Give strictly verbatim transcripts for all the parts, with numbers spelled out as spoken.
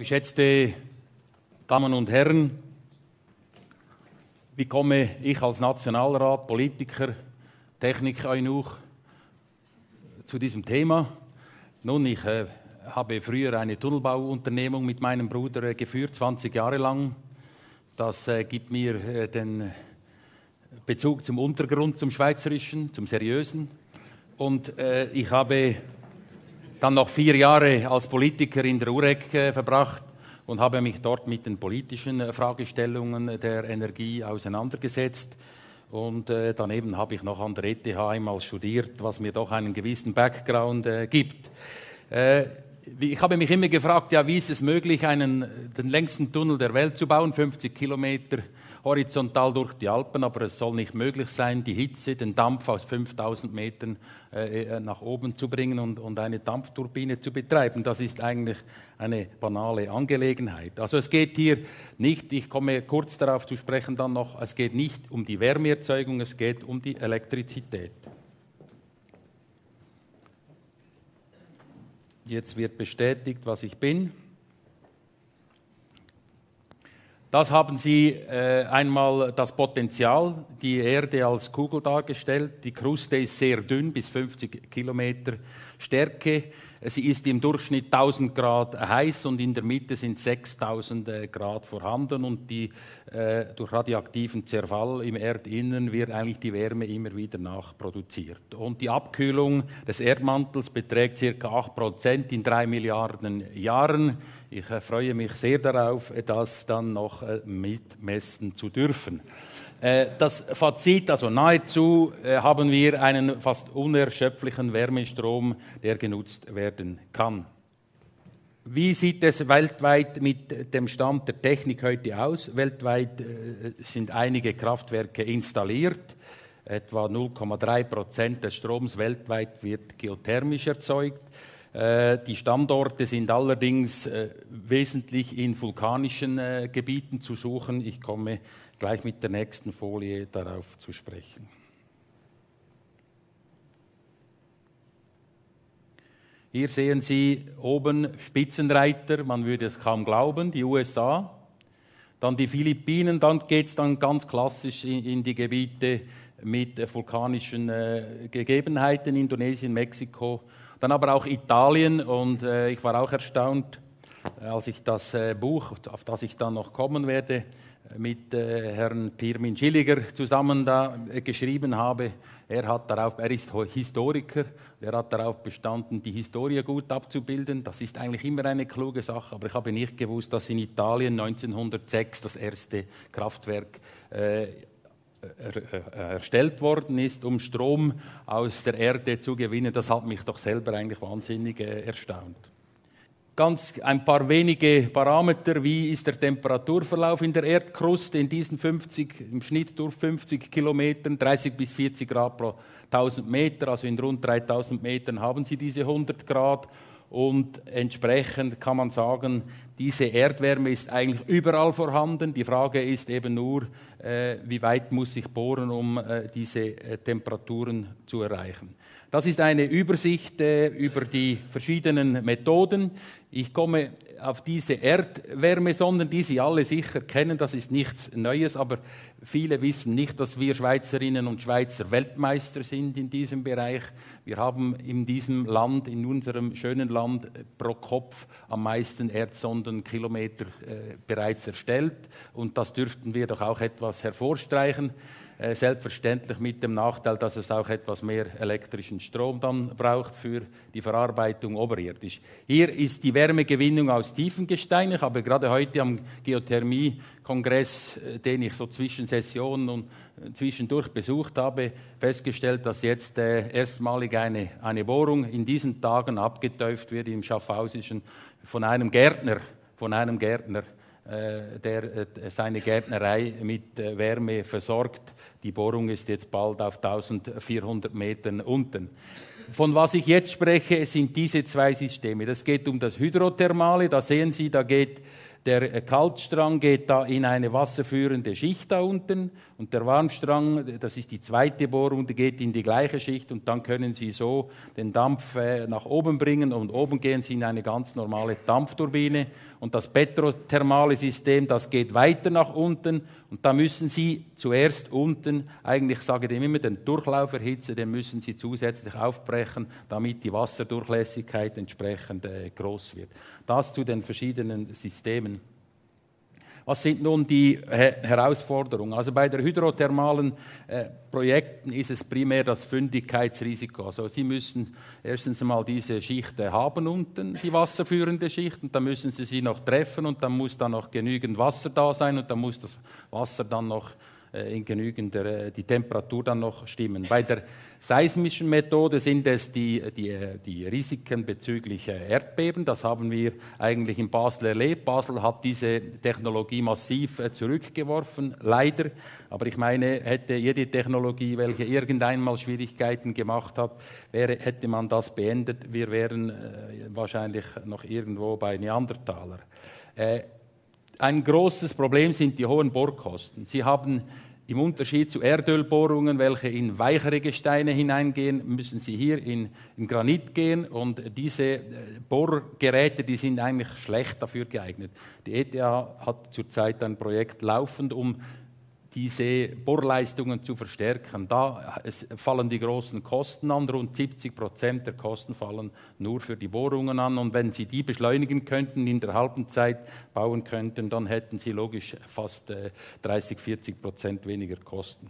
Geschätzte Damen und Herren, wie komme ich als Nationalrat, Politiker, Technik-Eunuch zu diesem Thema? Nun, ich äh, habe früher eine Tunnelbauunternehmung mit meinem Bruder äh, geführt, zwanzig Jahre lang. Das äh, gibt mir äh, den Bezug zum Untergrund, zum Schweizerischen, zum Seriösen. Und äh, ich habe dann noch vier Jahre als Politiker in der U R E G äh, verbracht und habe mich dort mit den politischen äh, Fragestellungen der Energie auseinandergesetzt. Und äh, daneben habe ich noch an der E T H einmal studiert, was mir doch einen gewissen Background äh, gibt. Äh, ich habe mich immer gefragt, ja, wie ist es möglich, einen, den längsten Tunnel der Welt zu bauen, fünfzig Kilometer horizontal durch die Alpen, aber es soll nicht möglich sein, die Hitze, den Dampf aus fünftausend Metern äh, nach oben zu bringen und, und eine Dampfturbine zu betreiben. Das ist eigentlich eine banale Angelegenheit. Also es geht hier nicht, ich komme kurz darauf zu sprechen dann noch, es geht nicht um die Wärmeerzeugung, es geht um die Elektrizität. Jetzt wird bestätigt, was ich bin. Das haben Sie äh, einmal das Potenzial, die Erde als Kugel dargestellt. Die Kruste ist sehr dünn, bis fünfzig Kilometer Stärke. Sie ist im Durchschnitt tausend Grad heiß und in der Mitte sind sechstausend Grad vorhanden. Und die, äh, durch radioaktiven Zerfall im Erdinnern wird eigentlich die Wärme immer wieder nachproduziert. Und die Abkühlung des Erdmantels beträgt ca. acht Prozent in drei Milliarden Jahren. Ich freue mich sehr darauf, das dann noch mitmessen zu dürfen. Das Fazit, also nahezu haben wir einen fast unerschöpflichen Wärmestrom, der genutzt werden kann. Wie sieht es weltweit mit dem Stand der Technik heute aus? Weltweit sind einige Kraftwerke installiert. Etwa null Komma drei Prozent des Stroms weltweit wird geothermisch erzeugt. Die Standorte sind allerdings äh, wesentlich in vulkanischen äh, Gebieten zu suchen. Ich komme gleich mit der nächsten Folie darauf zu sprechen. Hier sehen Sie oben Spitzenreiter, man würde es kaum glauben, die U S A, dann die Philippinen, dann geht es dann ganz klassisch in, in die Gebiete mit äh, vulkanischen äh, Gegebenheiten, Indonesien, Mexiko. Dann aber auch Italien und äh, ich war auch erstaunt, als ich das äh, Buch, auf das ich dann noch kommen werde, mit äh, Herrn Pirmin Schilliger zusammen da äh, geschrieben habe. Er hat darauf, er ist Historiker, er hat darauf bestanden, die Historie gut abzubilden. Das ist eigentlich immer eine kluge Sache, aber ich habe nicht gewusst, dass in Italien neunzehnhundertsechs das erste Kraftwerk äh, erstellt worden ist, um Strom aus der Erde zu gewinnen. Das hat mich doch selber eigentlich wahnsinnig äh, erstaunt. Ganz ein paar wenige Parameter, wie ist der Temperaturverlauf in der Erdkruste in diesen fünfzig, im Schnitt durch fünfzig Kilometern, dreißig bis vierzig Grad pro tausend Meter, also in rund dreitausend Metern haben Sie diese hundert Grad. Und entsprechend kann man sagen, diese Erdwärme ist eigentlich überall vorhanden. Die Frage ist eben nur, äh, wie weit muss ich bohren, um äh, diese äh, Temperaturen zu erreichen. Das ist eine Übersicht äh, über die verschiedenen Methoden. Ich komme auf diese Erdwärmesonden, die Sie alle sicher kennen, das ist nichts Neues, aber viele wissen nicht, dass wir Schweizerinnen und Schweizer Weltmeister sind in diesem Bereich. Wir haben in diesem Land, in unserem schönen Land, pro Kopf am meisten Erdsondenkilometer äh, bereits erstellt und das dürften wir doch auch etwas hervorstreichen. Äh, selbstverständlich mit dem Nachteil, dass es auch etwas mehr elektrischen Strom dann braucht für die Verarbeitung oberirdisch. Hier ist die Wärmegewinnung aus Tiefengestein. Ich habe gerade heute am Geothermie-Kongress, den ich so zwischen Sessionen und zwischendurch besucht habe, festgestellt, dass jetzt äh, erstmalig eine, eine Bohrung in diesen Tagen abgetäuft wird im Schaffhausischen von einem Gärtner, von einem Gärtner. der seine Gärtnerei mit Wärme versorgt. Die Bohrung ist jetzt bald auf eintausendvierhundert Metern unten. Von was ich jetzt spreche, sind diese zwei Systeme. Es geht um das Hydrothermale, da sehen Sie, da geht Der Kaltstrang geht da in eine wasserführende Schicht da unten und der Warmstrang, das ist die zweite Bohrrunde, geht in die gleiche Schicht und dann können Sie so den Dampf nach oben bringen und oben gehen Sie in eine ganz normale Dampfturbine und das petrothermale System, das geht weiter nach unten und da müssen Sie zuerst unten, eigentlich sage ich dem immer, den Durchlauf erhitzen, den müssen Sie zusätzlich aufbrechen, damit die Wasserdurchlässigkeit entsprechend äh, groß wird. Das zu den verschiedenen Systemen. Was sind nun die Herausforderungen? Also bei den hydrothermalen äh, Projekten ist es primär das Fündigkeitsrisiko. Also Sie müssen erstens mal diese Schicht haben unten, die wasserführende Schicht, und dann müssen Sie sie noch treffen und dann muss dann noch genügend Wasser da sein und dann muss das Wasser dann noch äh, in genügender, äh, die Temperatur dann noch stimmen. Bei der seismischen Methode sind es die, die, die Risiken bezüglich Erdbeben. Das haben wir eigentlich in Basel erlebt. Basel hat diese Technologie massiv zurückgeworfen, leider. Aber ich meine, hätte jede Technologie, welche irgendeinmal Schwierigkeiten gemacht hat, wäre, hätte man das beendet, wir wären wahrscheinlich noch irgendwo bei Neandertaler. Ein großes Problem sind die hohen Bohrkosten. Sie haben im Unterschied zu Erdölbohrungen, welche in weichere Gesteine hineingehen, müssen Sie hier in, in Granit gehen und diese Bohrgeräte, die sind eigentlich schlecht dafür geeignet. Die E T H hat zurzeit ein Projekt laufend, um diese Bohrleistungen zu verstärken. Da fallen die großen Kosten an, rund siebzig Prozent der Kosten fallen nur für die Bohrungen an. Und wenn Sie die beschleunigen könnten, in der halben Zeit bauen könnten, dann hätten Sie logisch fast dreißig, vierzig Prozent weniger Kosten.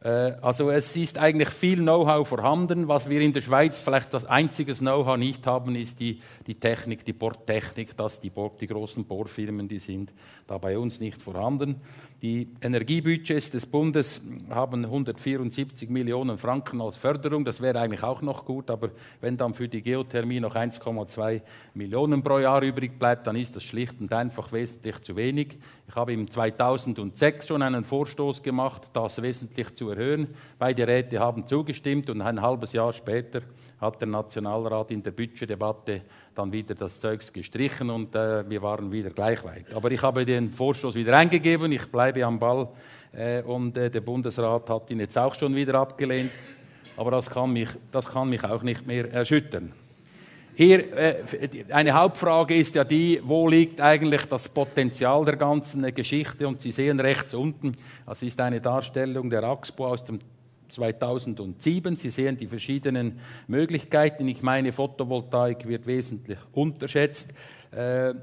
Also es ist eigentlich viel Know-how vorhanden. Was wir in der Schweiz vielleicht das einzige Know-how nicht haben, ist die, die Technik, die Bohrtechnik, dass die, Bohr, die großen Bohrfirmen, die sind da bei uns nicht vorhanden. Die Energiebudgets des Bundes haben hundertvierundsiebzig Millionen Franken als Förderung. Das wäre eigentlich auch noch gut, aber wenn dann für die Geothermie noch eins Komma zwei Millionen pro Jahr übrig bleibt, dann ist das schlicht und einfach wesentlich zu wenig. Ich habe im zweitausendsechs schon einen Vorstoß gemacht, das wesentlich zu erhöhen. Beide Räte haben zugestimmt und ein halbes Jahr später hat der Nationalrat in der Budgetdebatte dann wieder das Zeugs gestrichen und äh, wir waren wieder gleich weit. Aber ich habe den Vorstoß wieder eingegeben, ich bleibe am Ball äh, und äh, der Bundesrat hat ihn jetzt auch schon wieder abgelehnt. Aber das kann mich, das kann mich auch nicht mehr erschüttern. Hier, äh, eine Hauptfrage ist ja die, wo liegt eigentlich das Potenzial der ganzen äh, Geschichte? Und Sie sehen rechts unten, das ist eine Darstellung der AXPO aus dem zweitausendsieben. Sie sehen die verschiedenen Möglichkeiten. Ich meine, Photovoltaik wird wesentlich unterschätzt, äh,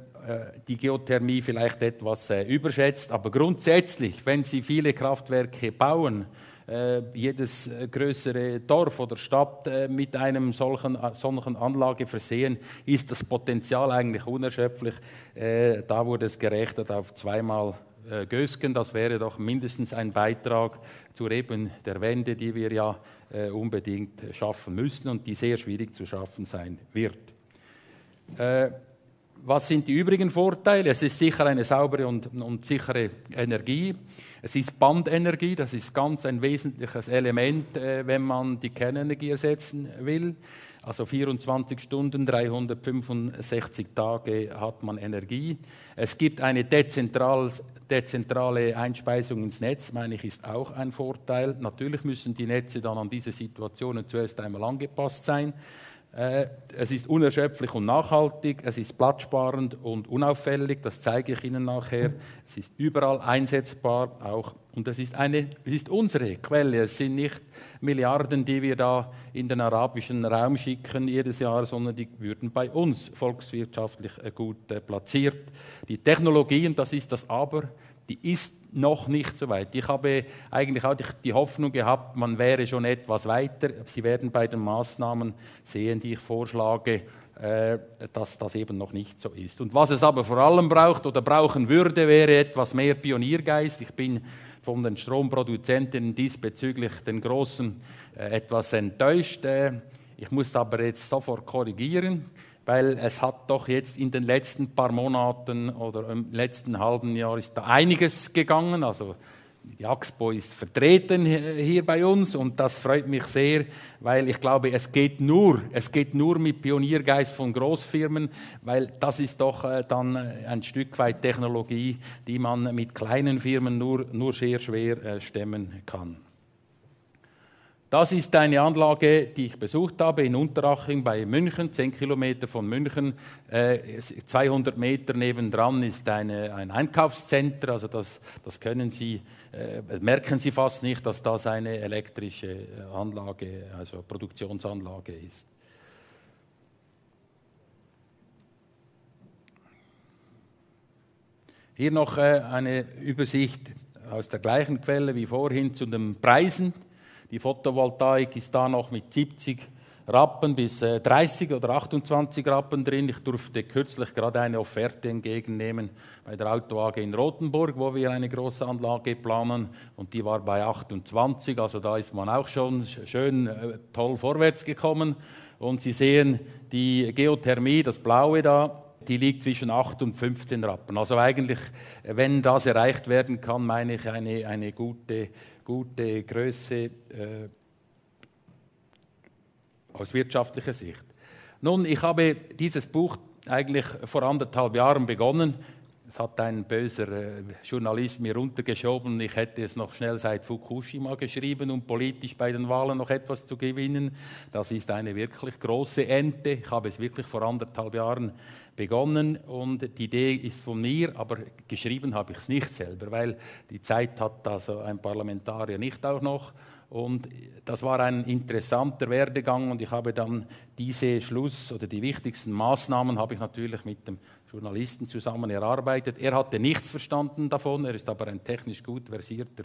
die Geothermie vielleicht etwas äh, überschätzt. Aber grundsätzlich, wenn Sie viele Kraftwerke bauen, Äh, jedes größere Dorf oder Stadt äh, mit einem solchen, solchen Anlage versehen, ist das Potenzial eigentlich unerschöpflich. Äh, da wurde es gerechnet auf zweimal äh, Gösgen. Das wäre doch mindestens ein Beitrag zur eben der Wende, die wir ja äh, unbedingt schaffen müssen und die sehr schwierig zu schaffen sein wird. Äh, Was sind die übrigen Vorteile? Es ist sicher eine saubere und, und sichere Energie. Es ist Bandenergie, das ist ganz ein wesentliches Element, äh, wenn man die Kernenergie ersetzen will. Also vierundzwanzig Stunden, dreihundertfünfundsechzig Tage hat man Energie. Es gibt eine dezentrale, dezentrale Einspeisung ins Netz, meine ich, ist auch ein Vorteil. Natürlich müssen die Netze dann an diese Situationen zuerst einmal angepasst sein. Es ist unerschöpflich und nachhaltig, es ist platzsparend und unauffällig, das zeige ich Ihnen nachher. Es ist überall einsetzbar auch und es ist, eine, es ist unsere Quelle. Es sind nicht Milliarden, die wir da in den arabischen Raum schicken jedes Jahr, sondern die würden bei uns volkswirtschaftlich gut platziert. Die Technologien, das ist das Aber, die ist noch nicht so weit. Ich habe eigentlich auch die Hoffnung gehabt, man wäre schon etwas weiter. Sie werden bei den Maßnahmen sehen, die ich vorschlage, dass das eben noch nicht so ist. Und was es aber vor allem braucht oder brauchen würde, wäre etwas mehr Pioniergeist. Ich bin von den Stromproduzenten diesbezüglich den Großen etwas enttäuscht. Ich muss aber jetzt sofort korrigieren. Weil es hat doch jetzt in den letzten paar Monaten oder im letzten halben Jahr ist da einiges gegangen. Also Die AXPO ist vertreten hier bei uns und das freut mich sehr, weil ich glaube, es geht nur, es geht nur mit Pioniergeist von Großfirmen, weil das ist doch dann ein Stück weit Technologie, die man mit kleinen Firmen nur, nur sehr schwer stemmen kann. Das ist eine Anlage, die ich besucht habe in Unteraching bei München, zehn Kilometer von München. zweihundert Meter nebendran ist eine, ein Einkaufszentrum, also das, das können Sie, äh, merken Sie fast nicht, dass das eine elektrische Anlage, also Produktionsanlage ist. Hier noch äh, eine Übersicht aus der gleichen Quelle wie vorhin zu den Preisen. Die Photovoltaik ist da noch mit siebzig Rappen bis dreißig oder achtundzwanzig Rappen drin. Ich durfte kürzlich gerade eine Offerte entgegennehmen bei der Auto A G in Rothenburg, wo wir eine große Anlage planen, und die war bei achtundzwanzig, also da ist man auch schon schön äh, toll vorwärts gekommen. Und Sie sehen die Geothermie, das Blaue da, die liegt zwischen acht und fünfzehn Rappen. Also eigentlich, wenn das erreicht werden kann, meine ich eine, eine gute, gute Größe äh, aus wirtschaftlicher Sicht. Nun, ich habe dieses Buch eigentlich vor anderthalb Jahren begonnen. Es hat ein böser äh, Journalist mir runtergeschoben, ich hätte es noch schnell seit Fukushima geschrieben, um politisch bei den Wahlen noch etwas zu gewinnen. Das ist eine wirklich große Ente. Ich habe es wirklich vor anderthalb Jahren begonnen und die Idee ist von mir, aber geschrieben habe ich es nicht selber, weil die Zeit hat also ein Parlamentarier nicht auch noch. Und das war ein interessanter Werdegang und ich habe dann diese Schluss- oder die wichtigsten Maßnahmen habe ich natürlich mit dem Journalisten zusammen erarbeitet. Er hatte nichts verstanden davon, er ist aber ein technisch gut versierter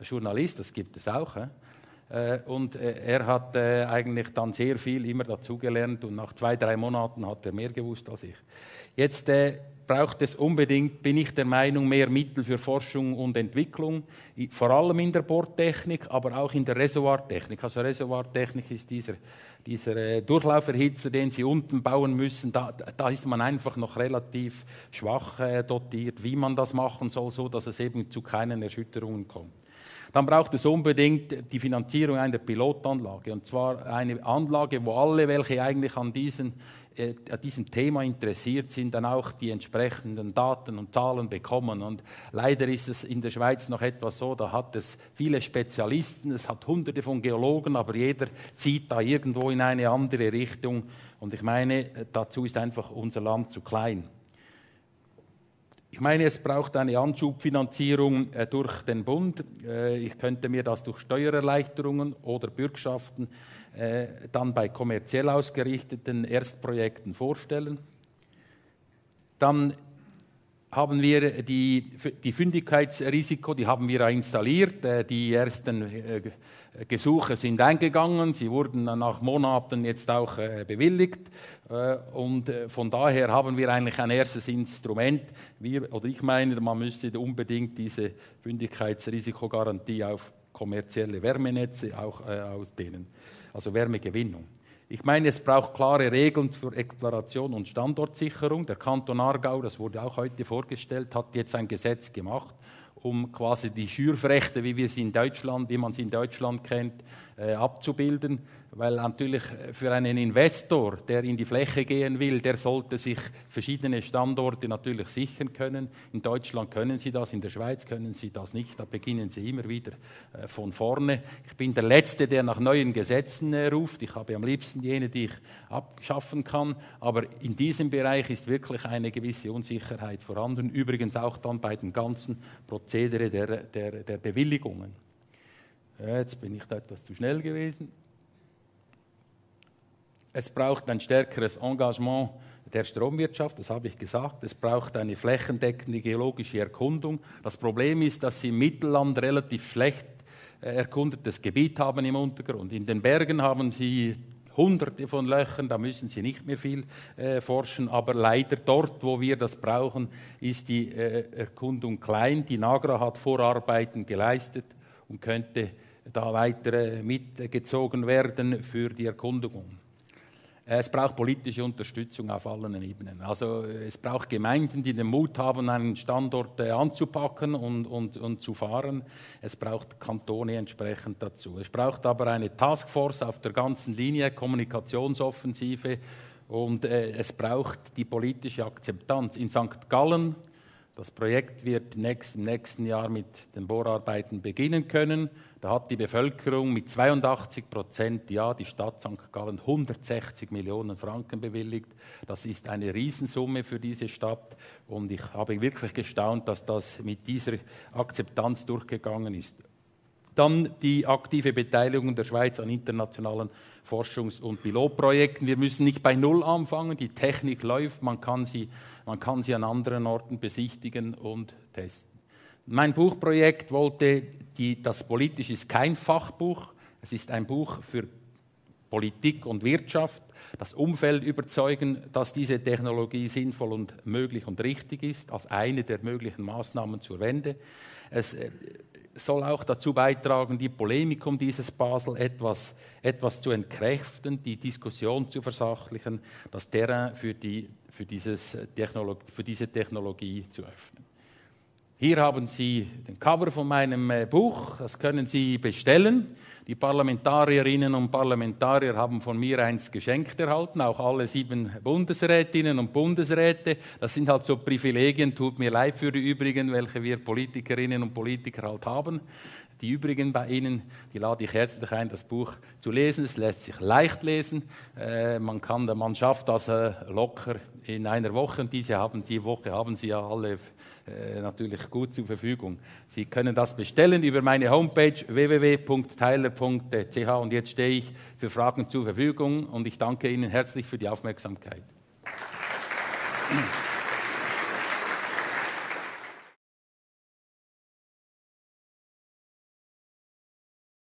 Journalist, das gibt es auch. Äh? Und er hat äh, eigentlich dann sehr viel immer dazugelernt und nach zwei, drei Monaten hat er mehr gewusst als ich. Jetzt äh, braucht es unbedingt, bin ich der Meinung, mehr Mittel für Forschung und Entwicklung, vor allem in der Bohrtechnik, aber auch in der Reservoirtechnik. Also Reservoirtechnik ist dieser, dieser äh, Durchlauferhitzer, den Sie unten bauen müssen, da, da ist man einfach noch relativ schwach äh, dotiert, wie man das machen soll, so dass es eben zu keinen Erschütterungen kommt. Dann braucht es unbedingt die Finanzierung einer Pilotanlage, und zwar eine Anlage, wo alle, welche eigentlich an diesen an diesem Thema interessiert sind, dann auch die entsprechenden Daten und Zahlen bekommen. Und leider ist es in der Schweiz noch etwas so, da hat es viele Spezialisten, es hat hunderte von Geologen, aber jeder zieht da irgendwo in eine andere Richtung. Und ich meine, dazu ist einfach unser Land zu klein. Ich meine, es braucht eine Anschubfinanzierung durch den Bund. Ich könnte mir das durch Steuererleichterungen oder Bürgschaften dann bei kommerziell ausgerichteten Erstprojekten vorstellen. Dann haben wir die, die Fündigkeitsrisiko, die haben wir installiert. Die ersten Gesuche sind eingegangen, sie wurden nach Monaten jetzt auch bewilligt. Und von daher haben wir eigentlich ein erstes Instrument. Wir, oder ich meine, man müsste unbedingt diese Fündigkeitsrisikogarantie auf kommerzielle Wärmenetze auch ausdehnen, also Wärmegewinnung. Ich meine, es braucht klare Regeln für Exploration und Standortsicherung. Der Kanton Aargau, das wurde auch heute vorgestellt, hat jetzt ein Gesetz gemacht, um quasi die Schürfrechte, wie wir sie in Deutschland, wie man sie in Deutschland kennt, äh, abzubilden. Weil natürlich für einen Investor, der in die Fläche gehen will, der sollte sich verschiedene Standorte natürlich sichern können. In Deutschland können Sie das, in der Schweiz können Sie das nicht. Da beginnen Sie immer wieder äh, von vorne. Ich bin der Letzte, der nach neuen Gesetzen äh, ruft. Ich habe am liebsten jene, die ich abschaffen kann. Aber in diesem Bereich ist wirklich eine gewisse Unsicherheit vorhanden. Übrigens auch dann bei den ganzen Prozedere der, der, der Bewilligungen. Jetzt bin ich da etwas zu schnell gewesen. Es braucht ein stärkeres Engagement der Stromwirtschaft, das habe ich gesagt. Es braucht eine flächendeckende geologische Erkundung. Das Problem ist, dass Sie im Mittelland relativ schlecht erkundetes Gebiet haben im Untergrund. In den Bergen haben Sie Hunderte von Löchern, da müssen Sie nicht mehr viel äh, forschen, aber leider dort, wo wir das brauchen, ist die äh, Erkundung klein. Die NAGRA hat Vorarbeiten geleistet und könnte da weiter äh, mitgezogen werden für die Erkundung. Es braucht politische Unterstützung auf allen Ebenen. Also es braucht Gemeinden, die den Mut haben, einen Standort anzupacken und, und, und zu fahren. Es braucht Kantone entsprechend dazu. Es braucht aber eine Taskforce auf der ganzen Linie, Kommunikationsoffensive, und äh, es braucht die politische Akzeptanz. In Sankt Gallen, das Projekt wird nächst, im nächsten Jahr mit den Bohrarbeiten beginnen können. Da hat die Bevölkerung mit zweiundachtzig Prozent, ja, die Stadt Sankt Gallen, hundertsechzig Millionen Franken bewilligt. Das ist eine Riesensumme für diese Stadt. Und ich habe wirklich gestaunt, dass das mit dieser Akzeptanz durchgegangen ist. Dann die aktive Beteiligung der Schweiz an internationalen Forschungs- und Pilotprojekten. Wir müssen nicht bei Null anfangen, die Technik läuft, man kann sie, man kann sie an anderen Orten besichtigen und testen. Mein Buchprojekt wollte, die, das Politisch ist kein Fachbuch, es ist ein Buch für Politik und Wirtschaft, das Umfeld überzeugen, dass diese Technologie sinnvoll und möglich und richtig ist, als eine der möglichen Maßnahmen zur Wende. Es soll auch dazu beitragen, die Polemik um dieses Basel etwas, etwas zu entkräften, die Diskussion zu versachlichen, das Terrain für, die, für, dieses Technolog, für diese Technologie zu öffnen. Hier haben Sie den Cover von meinem Buch, das können Sie bestellen. Die Parlamentarierinnen und Parlamentarier haben von mir eins geschenkt erhalten, auch alle sieben Bundesrätinnen und Bundesräte. Das sind halt so Privilegien, tut mir leid für die übrigen, welche wir Politikerinnen und Politiker halt haben. Die übrigen bei Ihnen, die lade ich herzlich ein, das Buch zu lesen. Es lässt sich leicht lesen. Äh, man kann, man schafft das äh, locker in einer Woche. Und diese haben, die Woche haben Sie ja alle äh, natürlich gut zur Verfügung. Sie können das bestellen über meine Homepage w w w punkt teiler punkt c h. Und jetzt stehe ich für Fragen zur Verfügung und ich danke Ihnen herzlich für die Aufmerksamkeit.